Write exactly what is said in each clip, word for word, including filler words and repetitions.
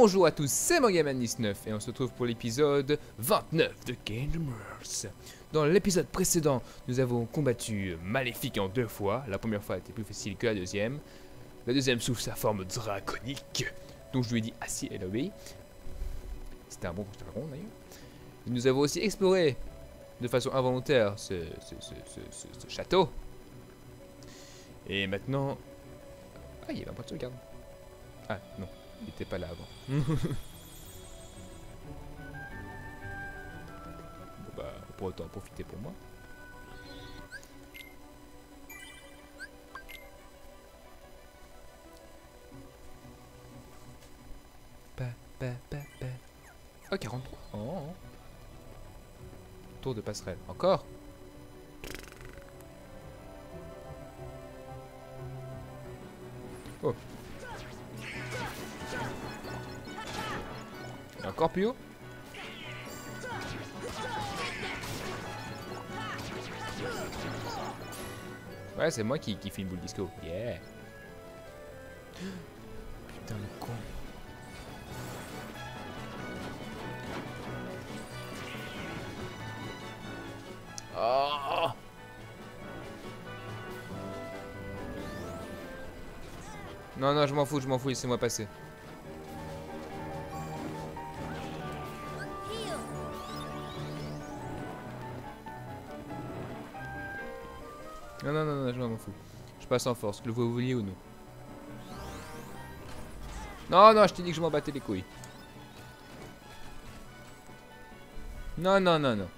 Bonjour à tous, c'est Mangaman dix-neuf et on se retrouve pour l'épisode vingt-neuf de Kingdom Hearts. Dans l'épisode précédent, nous avons combattu Maléfique en deux fois. La première fois était plus facile que la deuxième. La deuxième souffle sa forme draconique, donc je lui ai dit assis et obéi. C'était un bon petit dragon d'ailleurs. Nous avons aussi exploré de façon involontaire ce, ce, ce, ce, ce, ce château. Et maintenant... Ah, il y avait un point de sauvegarde. Ah non, il n'était pas là avant. Bah, pour autant profiter pour moi. Bah, bah, bah, bah. Oh, quarante-trois. Oh, oh. Tour de passerelle. Encore. Oh. Et encore plus haut. Ouais, c'est moi qui, qui filme boule disco. Yeah. Putain, le con. Oh. Non, non, je m'en fous, je m'en fous, laissez-moi passer. Non, non, non, non, je m'en fous. Je passe en force, que vous vouliez ou non. Non, non, je t'ai dit que je m'en battais les couilles. Non, non, non, non.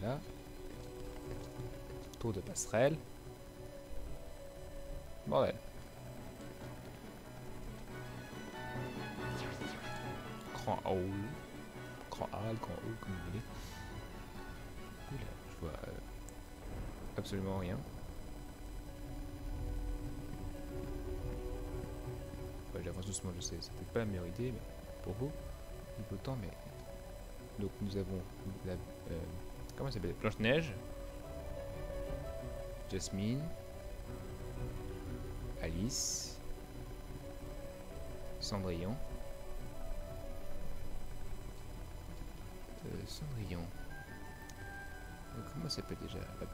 Voilà. Tour de passerelle. Bordel. Grand haut. Grand haut, grand haut, comme vous voulez. Oula, je vois euh, absolument rien. Ouais, j'avance doucement, je sais, c'était pas la meilleure idée, mais pour vous, il faut le temps, mais. Donc nous avons la. Euh, Comment ça s'appelle? Blanche-Neige, Jasmine, Alice, Cendrillon. Euh, Cendrillon. Euh, comment ça s'appelle déjà? La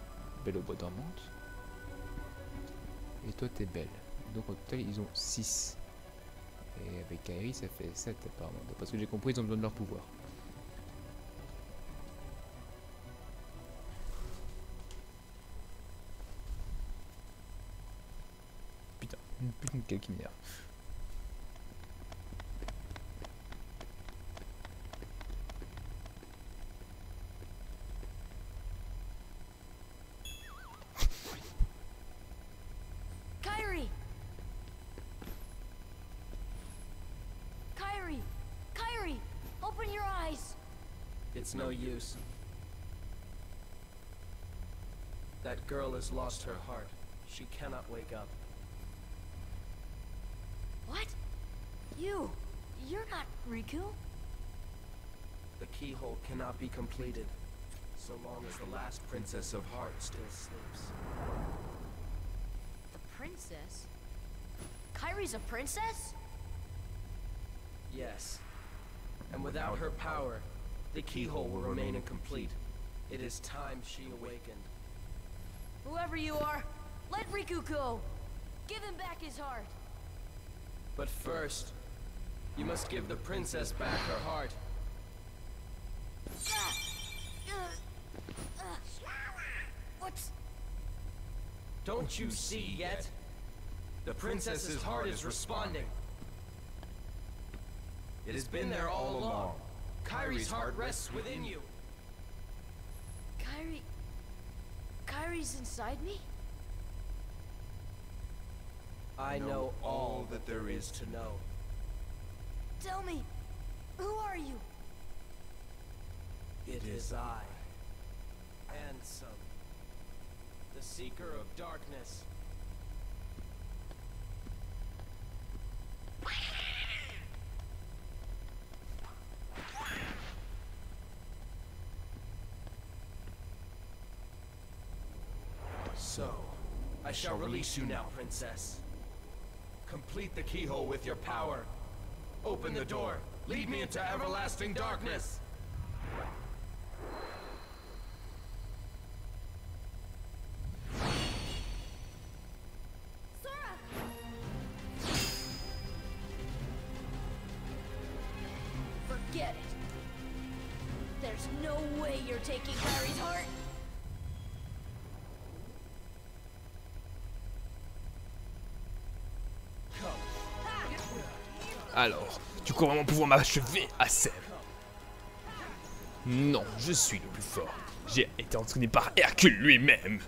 Belle au bois dormante. Et toi, t'es belle. Donc au total, ils ont six. Et avec Kairi, ça fait sept apparemment. Parce que j'ai compris, ils ont besoin de leur pouvoir. Putain, quel qui m'énerve. Kairi. Kairi. Kairi, open your eyes. It's no use. That girl has lost her heart. She cannot wake up. What? You? You're not Riku? The keyhole cannot be completed, so long as the last princess of heart still sleeps. The princess? Kairi's a princess? Yes. And without her power, the keyhole will remain incomplete. It is time she awakened. Whoever you are, let Riku go! Give him back his heart! But first, you must give the princess back her heart. What? Don't you see yet? The princess's heart is responding. It has been there all along. Kairi's heart rests within you. Kairi... Kairi's inside me? I know all that there is to know. Tell me, who are you? It is I, Ansem, the Seeker of Darkness. So, I shall release you now, princess. Complete the keyhole with your power. Open the door. Lead me into everlasting darkness. Taking Kairi's heart. Alors, tu crois vraiment pouvoir m'achever, Ansem? Non, je suis le plus fort. J'ai été entraîné par Hercule lui-même.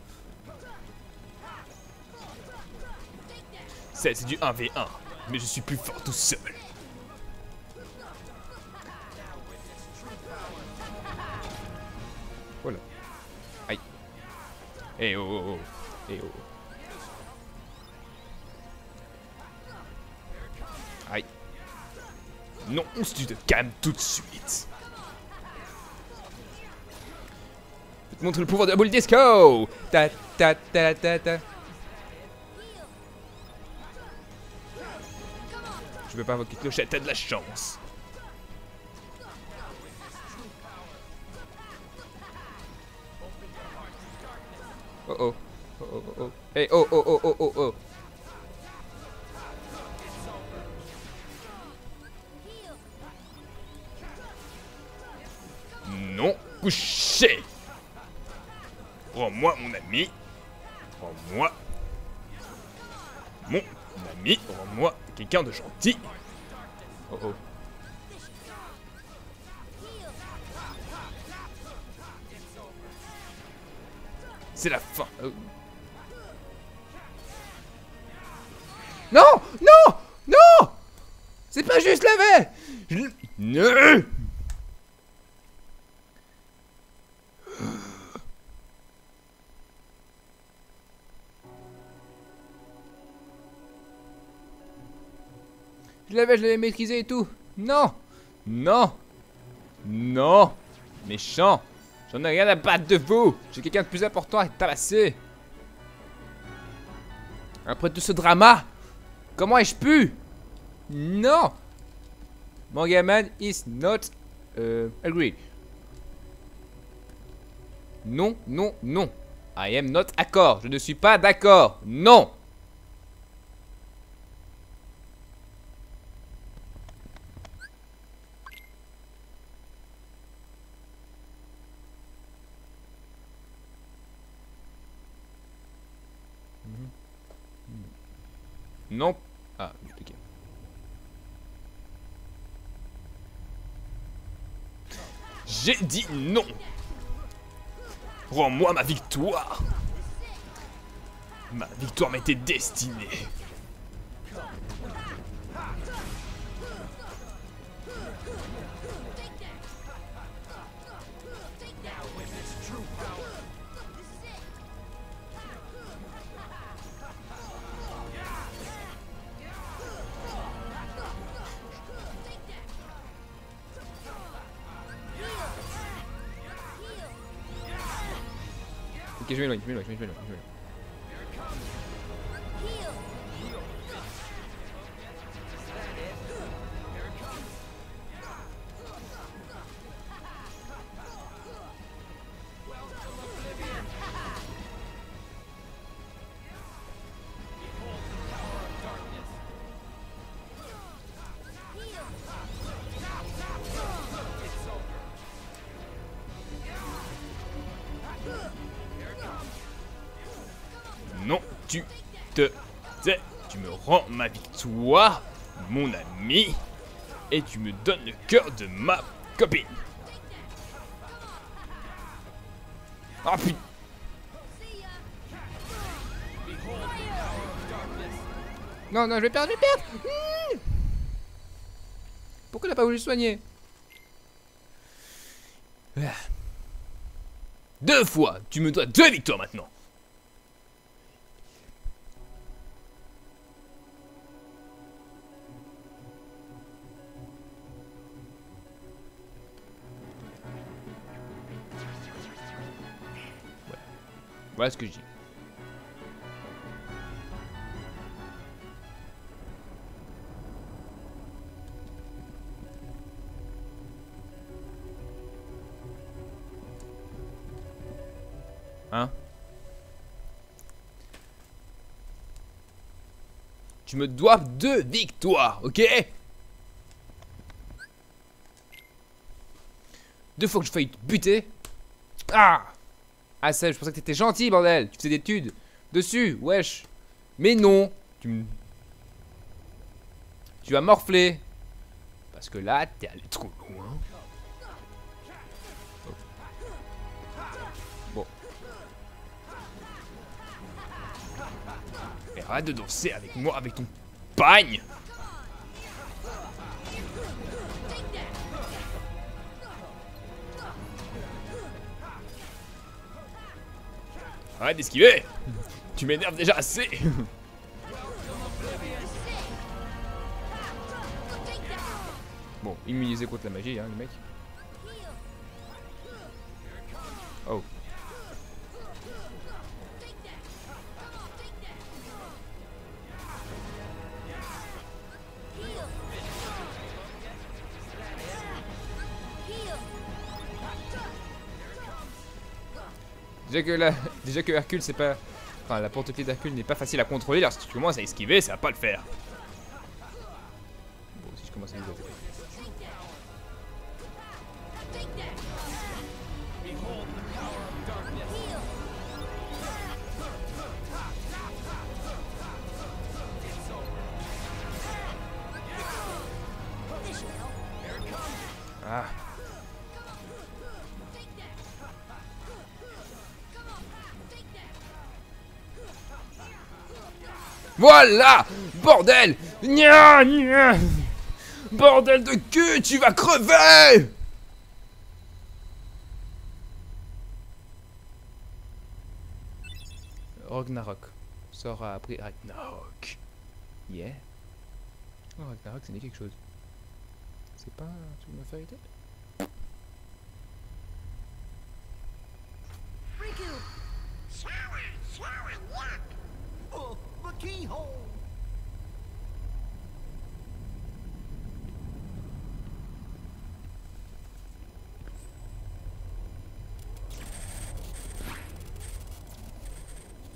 Ça, c'est du un v un, mais je suis plus fort tout seul. Voilà. Aïe. Eh oh oh oh. Eh oh. Aïe. Non, tu te calmes tout de suite. Je te montre le pouvoir de la boule disco. Ta ta ta ta ta. Je veux pas votre clochette, t'as de la chance. Oh oh oh oh oh. Hey oh oh oh oh oh oh. Non, couché. Rends-moi mon ami. Rends-moi mon ami. Rends-moi quelqu'un de gentil. Oh oh. C'est la fin. Oh. Non, non, non. C'est pas juste levé. Je... Non. Je l'avais, je l'avais maîtrisé et tout. Non, non, non, méchant. J'en ai rien à battre de vous. J'ai quelqu'un de plus important à tabasser. Après tout ce drama, comment ai-je pu? Non. Mangaman is not euh, agreed. Non, non, non. I am not accord. Je ne suis pas d'accord. Non. Non. Ah, ok. J'ai dit non. Rends-moi ma victoire. Ma victoire m'était destinée. Je m'éloigne, je m'éloigne, je m'éloigne, je m'éloigne. Tu te, te... Tu me rends ma victoire, mon ami, et tu me donnes le cœur de ma copine. Ah putain. Non, non, je vais perdre, je vais perdre mmh. Pourquoi elle n'a pas voulu soigner? Deux fois. Tu me dois deux victoires maintenant. Voilà ce que je dis. Hein? Tu me dois deux victoires, ok? Deux fois que je faillis te buter. Ah! Ah, ça, je pensais que t'étais gentil, bordel. Tu faisais des études dessus, wesh. Mais non. Tu me... Tu vas morfler. Parce que là, t'es allé trop loin. Oh. Bon. Et arrête de danser avec moi, avec ton pagne. Arrête d'esquiver. Tu m'énerves déjà assez. Bon, immunisé contre la magie, hein, le mec. Oh. Déjà que, la... Déjà que Hercule, c'est pas... Enfin, la porte-clés d'Hercule n'est pas facile à contrôler, alors si tu commences à esquiver, ça va pas le faire. Bon, si je commence à me développer. Ah. Voilà, bordel, gna, gna. Bordel de cul, tu vas crever. Ragnarok, Sora a appris Ragnarok. Yeah. Oh, Ragnarok, ça dit quelque chose. C'est pas toute ma férité. Riku! Sora! Sora, what? Oh, the keyhole!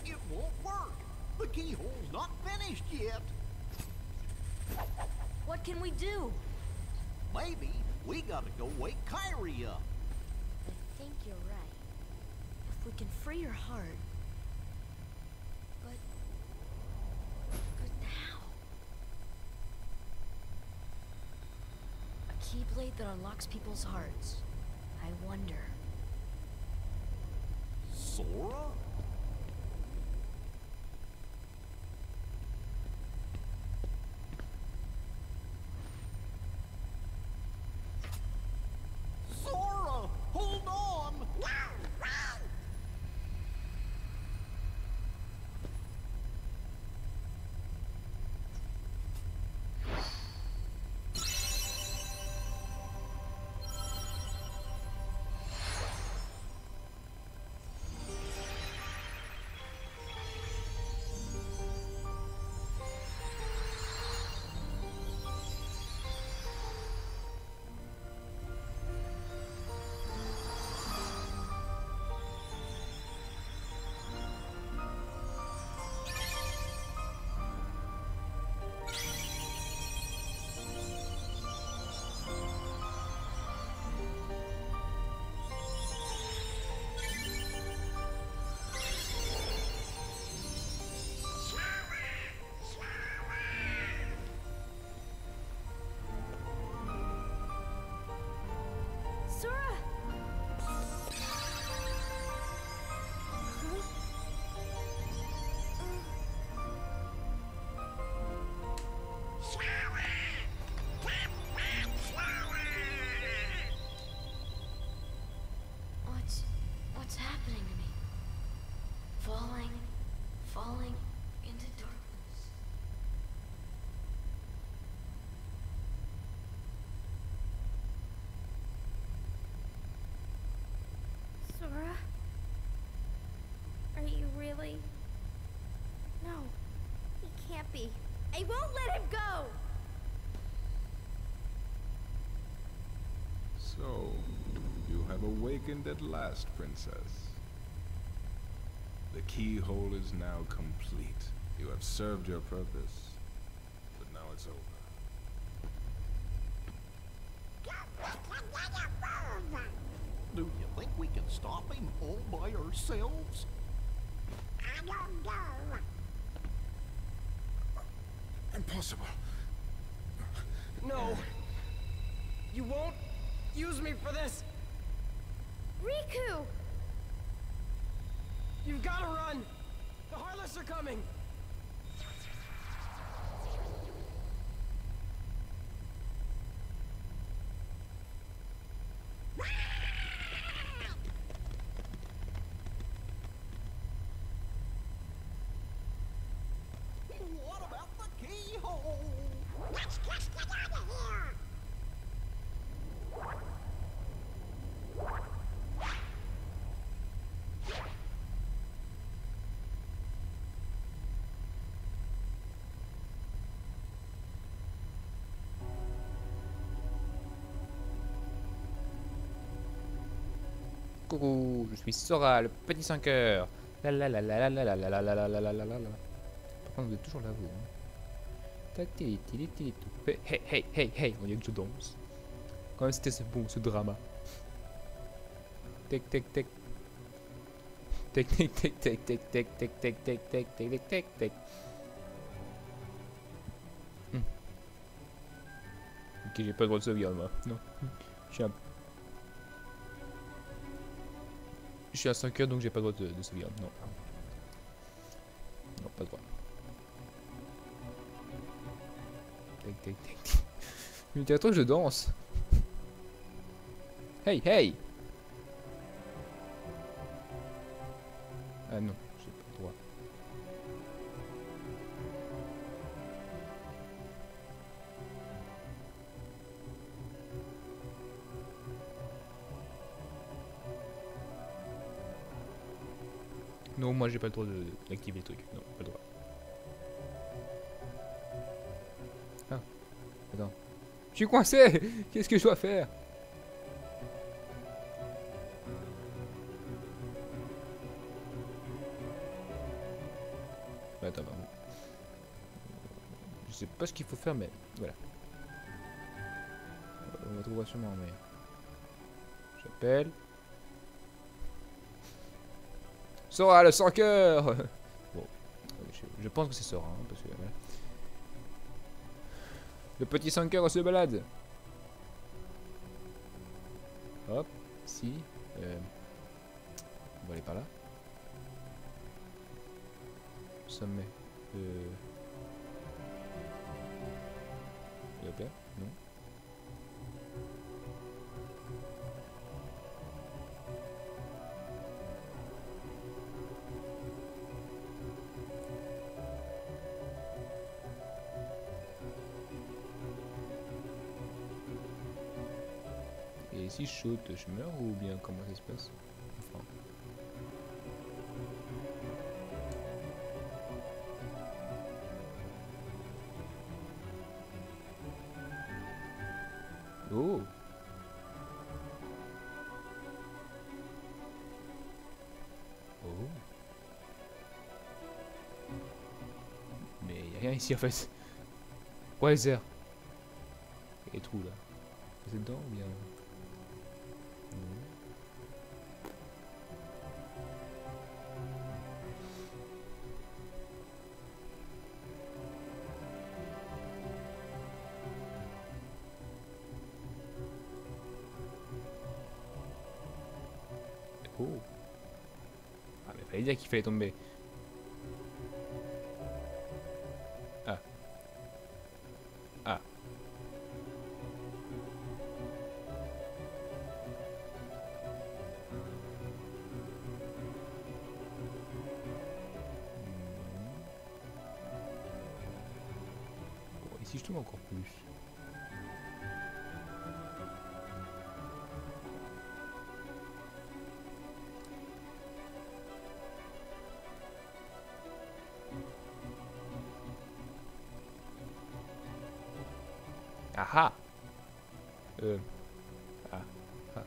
It won't work! The keyhole's not finished yet! What can we do? Maybe we gotta go wake Kairi up. I think you're right. If we can free her heart. But... But how? A keyblade that unlocks people's hearts. I wonder. Sora? Are you really? No, he can't be. I won't let him go! So, you have awakened at last, princess. The keyhole is now complete. You have served your purpose, but now it's over. Do you think we can stop him all by ourselves? I don't know. Impossible. No. You won't use me for this. Riku! You've got to run. The Heartless are coming. Coucou, je suis Sora, le petit cinq heures. La la la la la la la la la la la la la la. Par contre, vous êtes toujours là, vous. Hey, hey, hey, hey, on dirait que je danse. Quand même, c'était ce bon, ce drama. Tec, tec, tec. Tec, tec, tec, tec, tec, tec, tec, tec, tec, tec, tec, tec, tec. Ok, j'ai pas le droit de sauvegarde, moi. Non. Je suis un. Je suis à cinq heures donc j'ai pas le droit de, de sauvegarde. Non. Non, pas le droit. Tac, tac, tac. Mais t'as trop que je danse. Hey, hey! Ah non, j'ai pas le droit. Non, moi j'ai pas le droit d'activer le truc. Non, pas le droit. Ah, attends. Je suis coincé. Qu'est-ce que je dois faire? Bah, attends, pardon. Je sais pas ce qu'il faut faire, mais voilà. On va trouver sûrement un meilleur. J'appelle. Sora, le sans-cœur. Bon, je pense que c'est Sora, hein, parce que voilà. Le petit sans-cœur se balade. Hop, si. Euh, on va aller par là. Sommet. Euh... Et hop là, non. Et si je saute, je meurs ou bien comment ça se passe? Enfin. Oh! Oh! Mais y'a rien ici en fait. Wiser. Et trou là. Vous êtes dedans ou bien? Oh. Ah mais fallait dire qu'il fallait tomber. Ah. Ah. Bon, ici je tombe encore plus. Aha. Euh. Ah. Ah.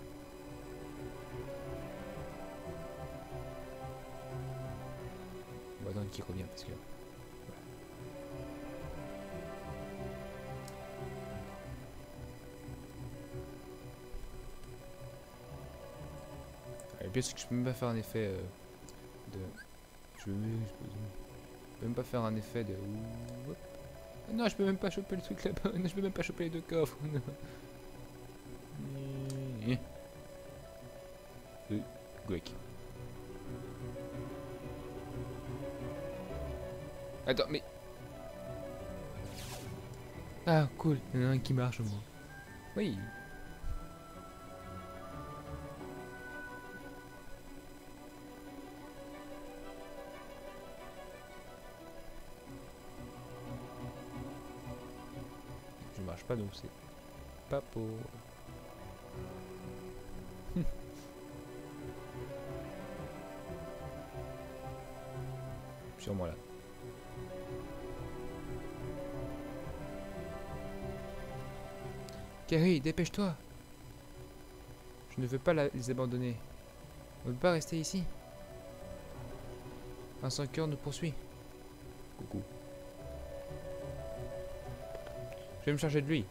qui revient parce que. Le pire c'est que je peux même pas faire un effet euh, de. Je peux, je peux, je peux même pas faire un effet de. Hop. Non, je peux même pas choper le truc là-bas. Je peux même pas choper les deux coffres. euh, Gwek. Attends, mais. Ah, cool. Il y en a un qui marche au moins. Oui. Pas donc c'est pas pour sûrement là. Kairi, dépêche-toi. Je ne veux pas la, les abandonner. On ne peut pas rester ici. Un sans cœur nous poursuit. Coucou. Je vais me charger de lui.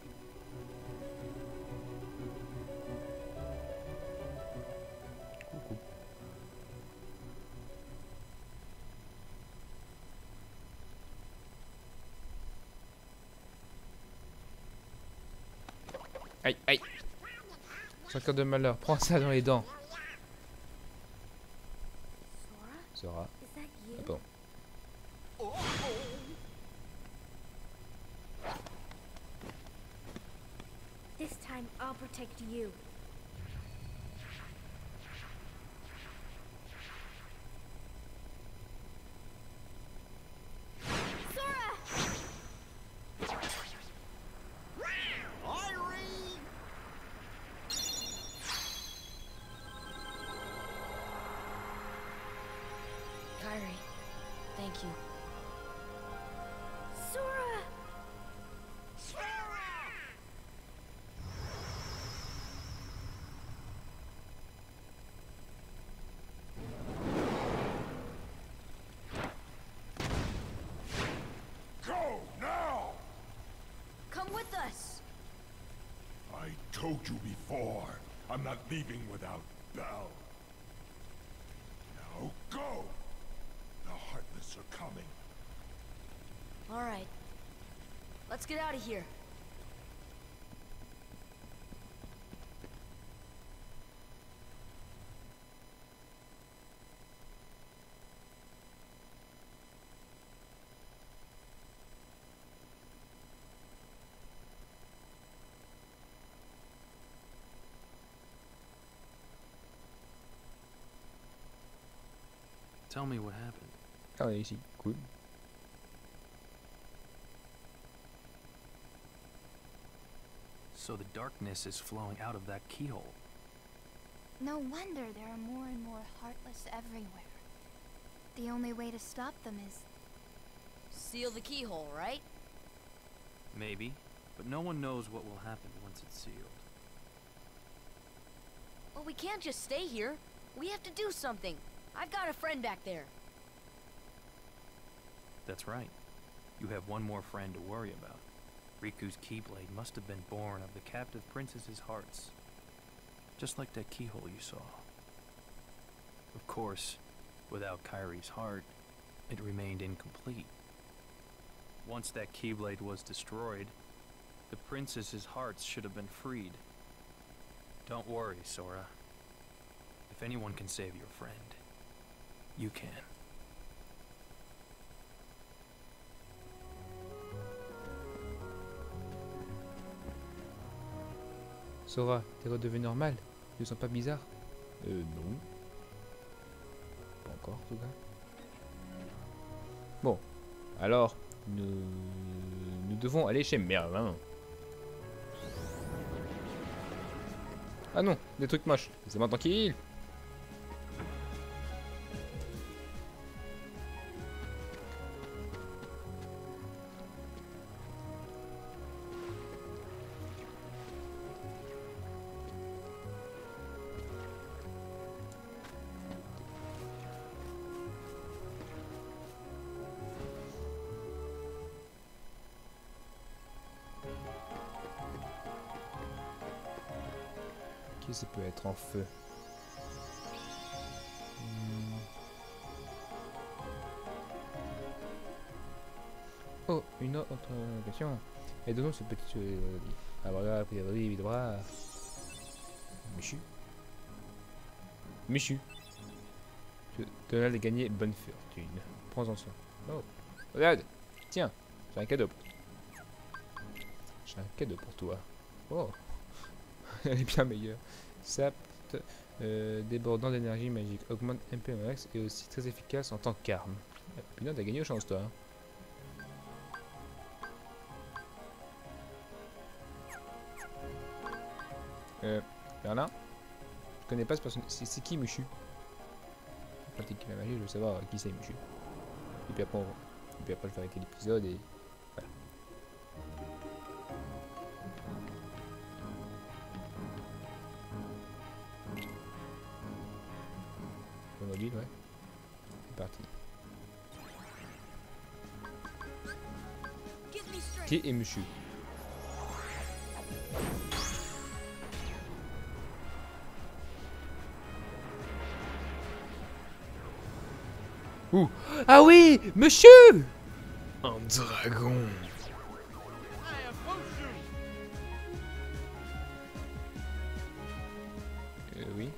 Coucou. Aïe, aïe. Sans cœur de malheur, prends ça dans les dents. Sora. Ah bon. I'll protect you. Sora! Kairi! Kairi, thank you. Sora! I told you before, I'm not leaving without Belle. Now go! The Heartless are coming. Alright. Let's get out of here. Tell me what happened. Oh, easy. Good. So the darkness is flowing out of that keyhole. No wonder there are more and more heartless everywhere. The only way to stop them is... seal the keyhole, right? Maybe, but no one knows what will happen once it's sealed. Well, we can't just stay here. We have to do something. I've got a friend back there. That's right. You have one more friend to worry about. Riku's Keyblade must have been born of the captive princess's hearts. Just like that keyhole you saw. Of course, without Kairi's heart, it remained incomplete. Once that Keyblade was destroyed, the princess's hearts should have been freed. Don't worry, Sora. If anyone can save your friend, you can. Sora, t'es redevenu normal? Tu te sens pas bizarre? Euh, non. Pas encore, en tout cas. Bon. Alors, nous, nous devons aller chez Merlin. Ah non, des trucs moches. Laissez-moi tranquille. Qui ça peut être en feu? hmm. Oh, une autre question. Et donnons ce petit euh, abra, abri, bras. Michu. Michu. Je te donne de gagner bonne fortune. Prends-en soin. Oh, regarde. Tiens, j'ai un cadeau. J'ai un cadeau pour toi. Oh, elle est bien meilleure. Sap euh, débordant d'énergie magique. Augmente M P max et aussi très efficace en tant qu'arme. Ah, putain, t'as gagné aux chances, toi. Euh, Merlin, je connais pas ce personnage. C'est qui Michu? Quand il fait la magie, je veux savoir qui c'est Michu. Et puis après, on... et puis après je vais arrêter l'épisode et voilà. Le mobile, ouais. C'est parti. Qui est Michu? Ouh. Ah oui, monsieur! Un dragon. Euh, oui.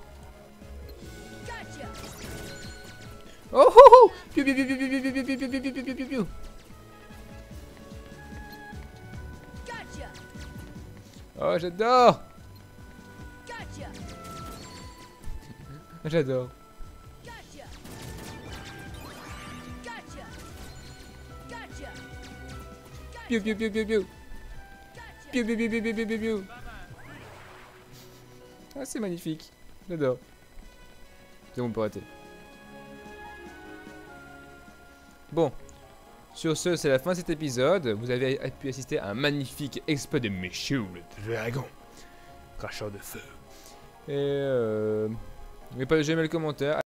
Oh oh oh! Piu piu piu piu piu piu piu piu piu piu piu piu piu. Oh, j'adore! J'adore. Piu piu piu piu piu. Piu piu piu piu piu piu piu piu. Ah, c'est magnifique. J'adore. C'est bon, on peut rater. Bon. Sur ce, c'est la fin de cet épisode. Vous avez pu assister à un magnifique exploit de Michu, le dragon. Cracheur de feu. Et euh... n'oubliez pas de j'aimer le commentaire.